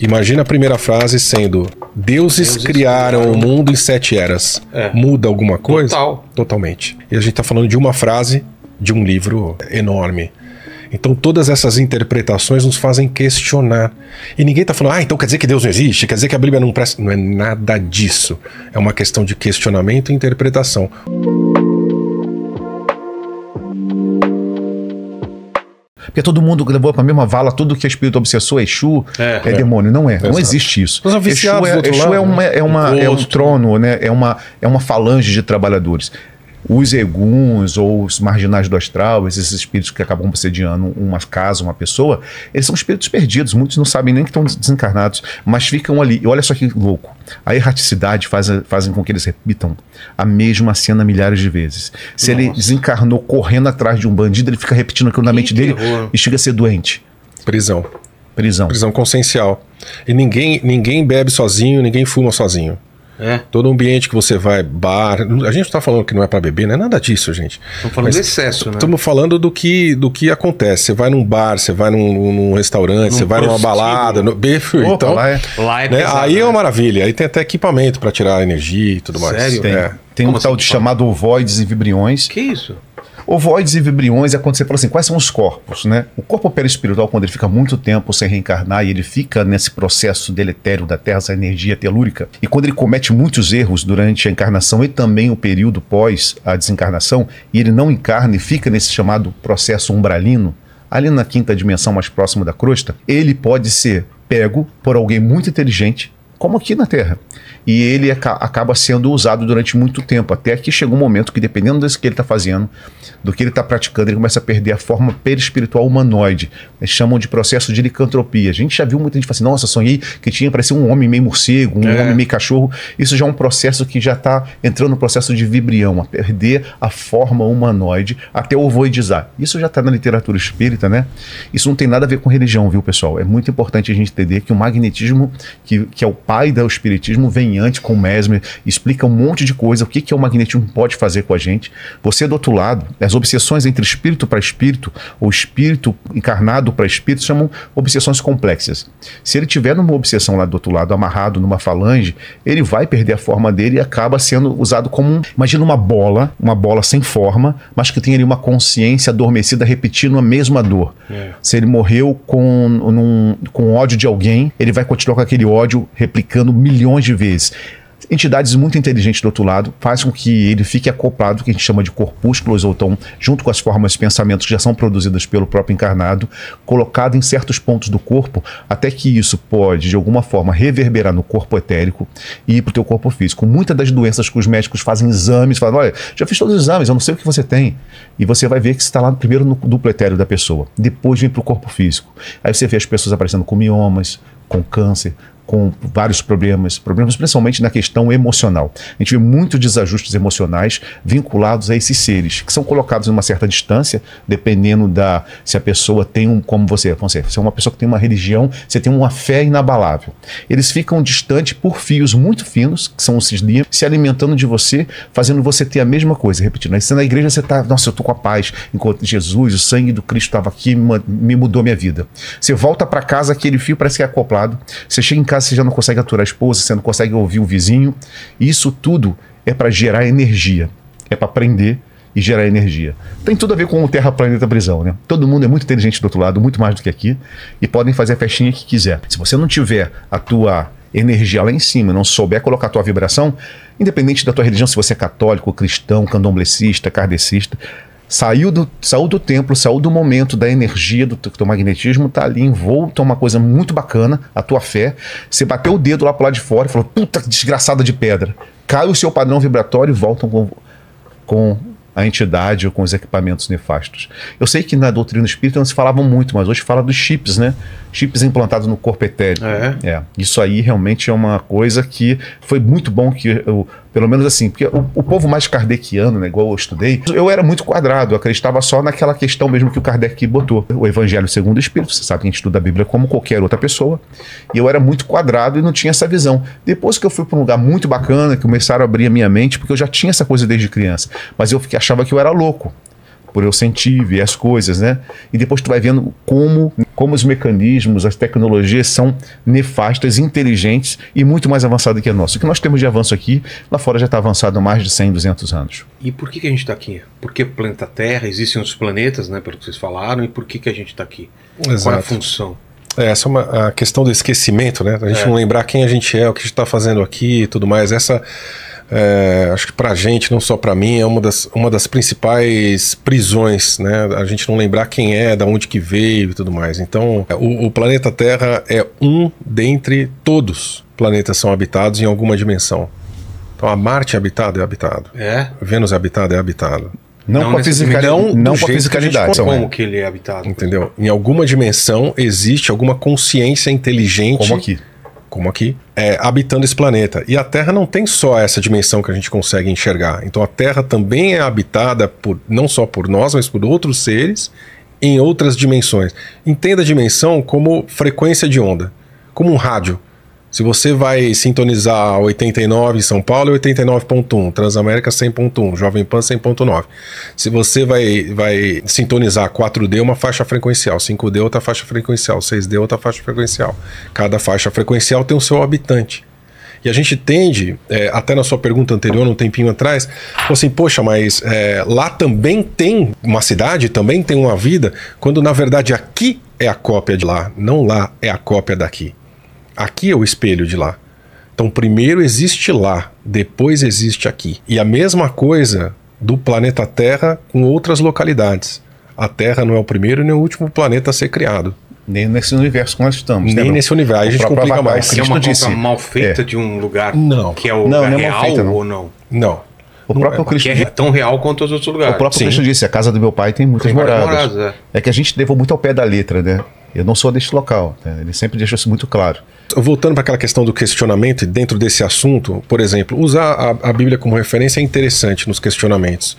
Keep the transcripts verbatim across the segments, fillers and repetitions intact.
Imagina a primeira frase sendo: Deuses, Deuses criaram, criaram o mundo em sete eras. É. Muda alguma coisa? Total. Totalmente. E a gente está falando de uma frase de um livro enorme. Então todas essas interpretações nos fazem questionar. E ninguém está falando: ah, então quer dizer que Deus não existe? Quer dizer que a Bíblia não presta? Não é nada disso. É uma questão de questionamento e interpretação. Porque todo mundo levou para a mesma vala tudo que é espírito obsessor, Exu, é, é, é demônio. Não é, exato. Não existe isso. Nós Exu é, Exu lado, é, uma, é, uma, um é um trono, né? é, uma, é uma falange de trabalhadores. Os eguns ou os marginais do astral, esses espíritos que acabam obsediando uma casa, uma pessoa, eles são espíritos perdidos, muitos não sabem nem que estão desencarnados, mas ficam ali. E olha só que louco, a erraticidade faz, fazem com que eles repitam a mesma cena milhares de vezes. Se Nossa. ele desencarnou correndo atrás de um bandido, ele fica repetindo aquilo na mente dele e chega a ser doente. Prisão. Prisão. Prisão consciencial. E ninguém, ninguém bebe sozinho, ninguém fuma sozinho. É. Todo ambiente que você vai, bar... A gente não está falando que não é para beber, não é nada disso, gente. Estamos falando de excesso, né? Estamos falando do que, do que acontece. Você vai num bar, você vai num, num restaurante, num você vai numa balada, no... Bife, Opa, então... Lá é, lá é né? pesado, aí né? é uma maravilha. Aí tem até equipamento para tirar energia e tudo mais. Sério? Tem, é. tem um tal de chamado ovoides e vibriões. Que isso? Ovoides e vibriões é quando você fala assim, quais são os corpos, né? O corpo perispiritual, quando ele fica muito tempo sem reencarnar e ele fica nesse processo deletério da Terra, essa energia telúrica, e quando ele comete muitos erros durante a encarnação e também o período pós a desencarnação, e ele não encarna e fica nesse chamado processo umbralino, ali na quinta dimensão mais próxima da crosta, ele pode ser pego por alguém muito inteligente, como aqui na Terra. E ele aca acaba sendo usado durante muito tempo, até que chega um momento que, dependendo do que ele está fazendo, do que ele está praticando, ele começa a perder a forma perispiritual humanoide. Eles chamam de processo de licantropia. A gente já viu muita gente falar assim, nossa, sonhei que tinha, parecia um homem meio morcego, um é. homem meio cachorro. Isso já é um processo que já está entrando no processo de vibrião, a perder a forma humanoide, até ovoidizar. Isso já está na literatura espírita, né? Isso não tem nada a ver com religião, viu, pessoal? É muito importante a gente entender que o magnetismo, que, que é o pai do espiritismo, vem antes com o Mesmer, explica um monte de coisa, o que, que o magnetismo pode fazer com a gente. Você do outro lado, as obsessões entre espírito para espírito, ou espírito encarnado para espírito, chamam obsessões complexas. Se ele tiver numa obsessão lá do outro lado, amarrado numa falange, ele vai perder a forma dele e acaba sendo usado como, um, imagina uma bola, uma bola sem forma, mas que tem ali uma consciência adormecida repetindo a mesma dor. É. Se ele morreu com, num, com ódio de alguém, ele vai continuar com aquele ódio replicando milhões de vezes. Entidades muito inteligentes do outro lado fazem com que ele fique acoplado, o que a gente chama de corpúsculos, ou então, junto com as formas de pensamentos que já são produzidas pelo próprio encarnado, colocado em certos pontos do corpo, até que isso pode, de alguma forma, reverberar no corpo etérico e ir para o teu corpo físico. Muitas das doenças que os médicos fazem exames, falam, olha, já fiz todos os exames, eu não sei o que você tem. E você vai ver que você está lá primeiro no duplo etéreo da pessoa, depois vem para o corpo físico. Aí você vê as pessoas aparecendo com miomas, com câncer, com vários problemas, problemas principalmente na questão emocional. A gente vê muitos desajustes emocionais vinculados a esses seres, que são colocados em uma certa distância, dependendo da se a pessoa tem um, como você, você é uma pessoa que tem uma religião, você tem uma fé inabalável. Eles ficam distantes por fios muito finos, que são esses linhas, se alimentando de você, fazendo você ter a mesma coisa, repetindo. Aí você na igreja, você está, nossa, eu estou com a paz, enquanto Jesus, o sangue do Cristo estava aqui, me mudou minha vida. Você volta para casa, aquele fio parece que é acoplado, você chega em casa, você já não consegue aturar a esposa, você não consegue ouvir o vizinho. Isso tudo é para gerar energia, é para prender e gerar energia. Tem tudo a ver com o Terra, Planeta, Prisão, né? Todo mundo é muito inteligente do outro lado, muito mais do que aqui, e podem fazer a festinha que quiser. Se você não tiver a tua energia lá em cima, não souber colocar a tua vibração, independente da tua religião, se você é católico, cristão, candomblessista, kardecista, Saiu do, saiu do templo, saiu do momento da energia, do teu magnetismo, tá ali envolto, é uma coisa muito bacana, a tua fé. Você bateu o dedo lá pro lado de fora e falou, puta, que desgraçada de pedra. Cai o seu padrão vibratório e voltam com, com a entidade ou com os equipamentos nefastos. Eu sei que na doutrina espírita não se falava muito, mas hoje fala dos chips, né? Chips implantados no corpo etérico. É. É. Isso aí realmente é uma coisa que foi muito bom que... Eu, Pelo menos assim, porque o, o povo mais kardeciano, né, igual eu estudei, eu era muito quadrado, eu acreditava só naquela questão mesmo que o Kardec botou. O Evangelho segundo o Espírito, você sabe que a gente estuda a Bíblia como qualquer outra pessoa, e eu era muito quadrado e não tinha essa visão. Depois que eu fui para um lugar muito bacana, que começaram a abrir a minha mente, porque eu já tinha essa coisa desde criança, mas eu achava que eu era louco. por eu sentir, ver as coisas, né? E depois tu vai vendo como, como os mecanismos, as tecnologias são nefastas, inteligentes e muito mais avançadas que a nossa. O que nós temos de avanço aqui, lá fora já está avançado há mais de cem, duzentos anos. E por que que a gente está aqui? Por que planeta Terra? Existem outros planetas, né, pelo que vocês falaram, e por que que a gente está aqui? Exato. Qual é a função? É, essa é uma, a questão do esquecimento, né? A gente é. não lembrar quem a gente é, o que a gente está fazendo aqui e tudo mais. Essa, é, acho que pra gente, não só pra mim, é uma das, uma das principais prisões, né? A gente não lembrar quem é, da onde que veio e tudo mais. Então, o, o planeta Terra é um dentre todos. Planetas são habitados em alguma dimensão. Então, a Marte é habitada, é habitado. É? Vênus é habitada, é habitado. Não, não com a fisicalidade. Não, não com a fisicalidade. Como então, que ele é habitado. Entendeu? Em alguma dimensão existe alguma consciência inteligente... Como aqui. Como aqui. É, habitando esse planeta. E a Terra não tem só essa dimensão que a gente consegue enxergar. Então a Terra também é habitada por, não só por nós, mas por outros seres em outras dimensões. Entenda a dimensão como frequência de onda. Como um rádio. Se você vai sintonizar oitenta e nove em São Paulo, é oitenta e nove ponto um, Transamérica cem ponto um, Jovem Pan cem ponto nove. Se você vai, vai sintonizar quatro D, uma faixa frequencial, cinco D outra faixa frequencial, seis D outra faixa frequencial. Cada faixa frequencial tem o seu habitante. E a gente tende, é, até na sua pergunta anterior, um tempinho atrás, assim, poxa, mas é, lá também tem uma cidade, também tem uma vida, quando na verdade aqui é a cópia de lá, não lá é a cópia daqui. Aqui é o espelho de lá. Então, primeiro existe lá, depois existe aqui. E a mesma coisa do planeta Terra com outras localidades. A Terra não é o primeiro nem o último planeta a ser criado. Nem nesse universo que nós estamos. Nem né, nesse universo. A gente complica mais. Cristo é uma conta mal feita é. de um lugar não. que é o não, lugar não é real feita, não. ou não? Não. O próprio Cristo é tão real quanto os outros lugares. O próprio Sim. Cristo disse, a casa do meu pai tem muitas tem moradas. moradas é. é que a gente levou muito ao pé da letra, né? Eu não sou deste local, né? Ele sempre deixou isso muito claro. Voltando para aquela questão do questionamento, dentro desse assunto, por exemplo, usar a, a Bíblia como referência é interessante nos questionamentos.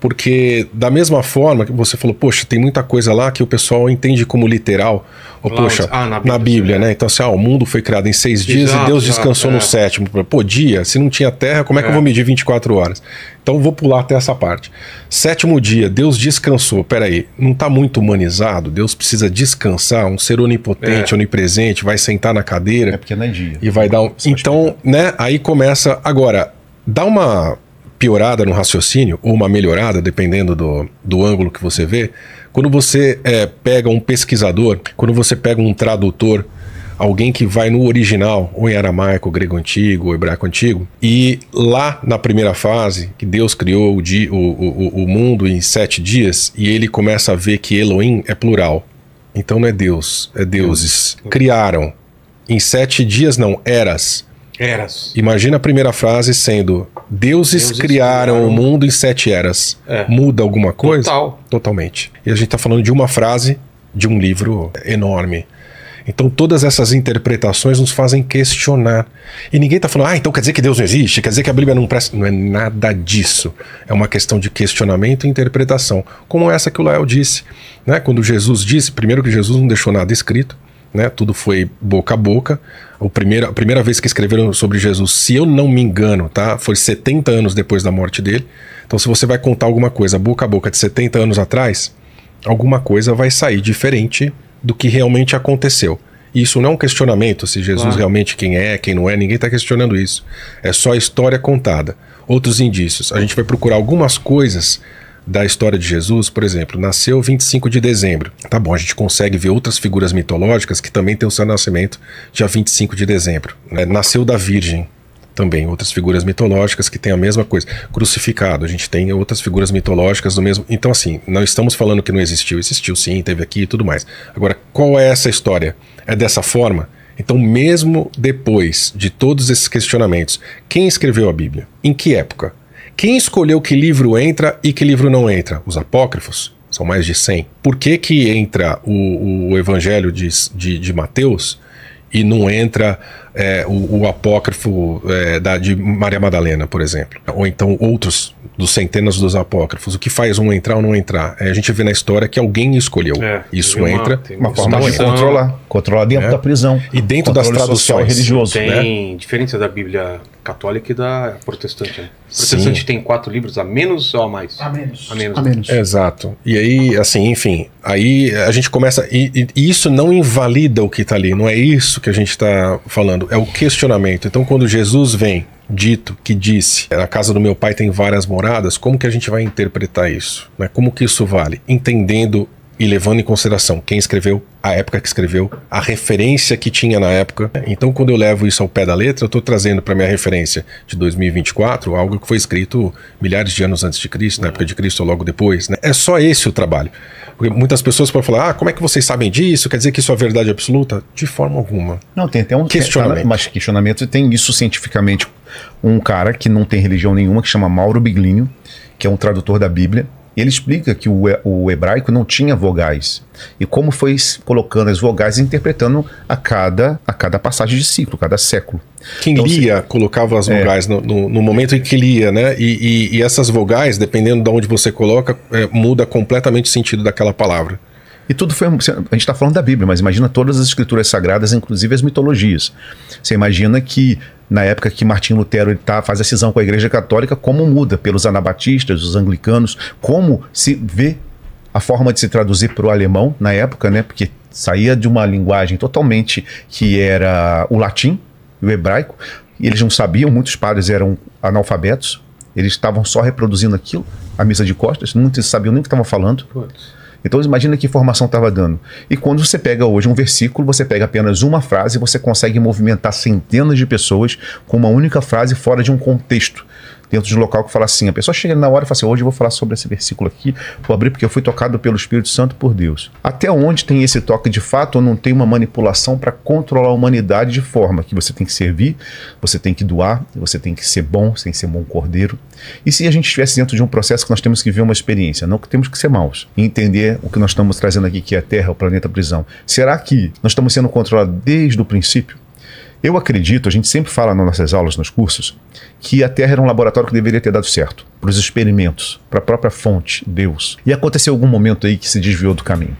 Porque da mesma forma que você falou, poxa, tem muita coisa lá que o pessoal entende como literal. Ou, claro, poxa, ah, na Bíblia, na Bíblia né? Então, assim, ah, o mundo foi criado em seis dias exato, e Deus descansou exato, no é. sétimo. Pô, dia, se não tinha terra, como é, é que eu vou medir vinte e quatro horas? Então, vou pular até essa parte. Sétimo dia, Deus descansou. Peraí, não está muito humanizado? Deus precisa descansar? Um ser onipotente, é. onipresente, vai sentar na cadeira. É porque não é dia. E vai dar um... Então, né? Aí começa... Agora, dá uma... piorada no raciocínio, ou uma melhorada, dependendo do, do ângulo que você vê, quando você é, pega um pesquisador, quando você pega um tradutor, alguém que vai no original, ou em aramaico, grego antigo, ou hebraico antigo, e lá na primeira fase, que Deus criou o, di, o, o, o mundo em sete dias, e ele começa a ver que Elohim é plural. Então não é Deus, é deuses. Criaram. Em sete dias não, eras. Eras. Imagina a primeira frase sendo Deuses, Deuses criaram, criaram o mundo em sete eras. É. Muda alguma coisa? Total. Totalmente. E a gente está falando de uma frase de um livro enorme. Então todas essas interpretações nos fazem questionar. E ninguém está falando, ah, então quer dizer que Deus não existe? Quer dizer que a Bíblia não presta? Não é nada disso. É uma questão de questionamento e interpretação. Como essa que o Lael disse. Né? Quando Jesus disse, primeiro que Jesus não deixou nada escrito. Né, tudo foi boca a boca. O primeiro, a primeira vez que escreveram sobre Jesus, se eu não me engano, tá, foi setenta anos depois da morte dele. Então se você vai contar alguma coisa boca a boca de setenta anos atrás, alguma coisa vai sair diferente do que realmente aconteceu. E isso não é um questionamento, se Jesus claro. realmente quem é, quem não é, ninguém está questionando isso. É só a história contada. Outros indícios, a gente vai procurar algumas coisas da história de Jesus, por exemplo, nasceu vinte e cinco de dezembro. Tá bom, a gente consegue ver outras figuras mitológicas que também têm o seu nascimento dia vinte e cinco de dezembro. Né? Nasceu da Virgem também, outras figuras mitológicas que têm a mesma coisa. Crucificado, a gente tem outras figuras mitológicas do mesmo... Então assim, não estamos falando que não existiu, existiu sim, teve aqui e tudo mais. Agora, qual é essa história? É dessa forma? Então mesmo depois de todos esses questionamentos, quem escreveu a Bíblia? Em que época? Quem escolheu que livro entra e que livro não entra? Os apócrifos? São mais de cem. Por que que entra o, o Evangelho de, de, de Mateus e não entra é, o, o apócrifo é, da, de Maria Madalena, por exemplo, ou então outros dos centenas dos apócrifos. O que faz um entrar ou não entrar? É, a gente vê na história que alguém escolheu. É, isso entra, uma, uma forma de controlar, controlar dentro é. da prisão e dentro das traduções religiosas. Tem né? diferença da Bíblia católica e da protestante. Né? Protestante Sim. tem quatro livros a menos ou a mais? A menos. A menos. A menos. Exato. E aí, assim, enfim, aí a gente começa e, e isso não invalida o que está ali. Não é isso que a gente está falando. É o questionamento. Então, quando Jesus vem dito que disse, na casa do meu pai tem várias moradas, como que a gente vai interpretar isso? Né? Como que isso vale? Entendendo e levando em consideração quem escreveu, a época que escreveu, a referência que tinha na época. Então, quando eu levo isso ao pé da letra, eu estou trazendo para minha referência de dois mil e vinte e quatro algo que foi escrito milhares de anos antes de Cristo, na época de Cristo ou logo depois. Né? É só esse o trabalho. Porque muitas pessoas podem falar, ah, como é que vocês sabem disso? Quer dizer que isso é verdade absoluta? De forma alguma. Não, tem até um questionamento. Mas questionamento tem isso cientificamente. Um cara que não tem religião nenhuma, que chama Mauro Biglino, que é um tradutor da Bíblia, ele explica que o hebraico não tinha vogais. E como foi colocando as vogais e interpretando a cada, a cada passagem de ciclo, cada século. Quem então, lia se... colocava as vogais é. no, no, no momento em que lia, né? E, e, e essas vogais, dependendo de onde você coloca, é, muda completamente o sentido daquela palavra. E tudo foi... A gente está falando da Bíblia, mas imagina todas as escrituras sagradas, inclusive as mitologias. Você imagina que... Na época que Martin Lutero ele tá, faz a cisão com a Igreja Católica, como muda pelos anabatistas, os anglicanos, como se vê a forma de se traduzir para o alemão na época, né? Porque saía de uma linguagem totalmente que era o latim e o hebraico, e eles não sabiam, muitos padres eram analfabetos, eles estavam só reproduzindo aquilo, a missa de costas, muitos sabiam nem o que estavam falando. Putz. Então imagina que informação estava dando. E quando você pega hoje um versículo, você pega apenas uma frase, você consegue movimentar centenas de pessoas com uma única frase fora de um contexto. Dentro de um local que fala assim, a pessoa chega na hora e fala assim, hoje eu vou falar sobre esse versículo aqui, vou abrir porque eu fui tocado pelo Espírito Santo por Deus. Até onde tem esse toque de fato ou não tem uma manipulação para controlar a humanidade de forma que você tem que servir, você tem que doar, você tem que ser bom, sem ser bom cordeiro. E se a gente estivesse dentro de um processo que nós temos que viver uma experiência, não que temos que ser maus, e entender o que nós estamos trazendo aqui, que é a Terra, o planeta prisão. Será que nós estamos sendo controlados desde o princípio? Eu acredito, a gente sempre fala nas nossas aulas, nos cursos, que a Terra era um laboratório que deveria ter dado certo, para os experimentos, para a própria fonte, Deus. E aconteceu algum momento aí que se desviou do caminho.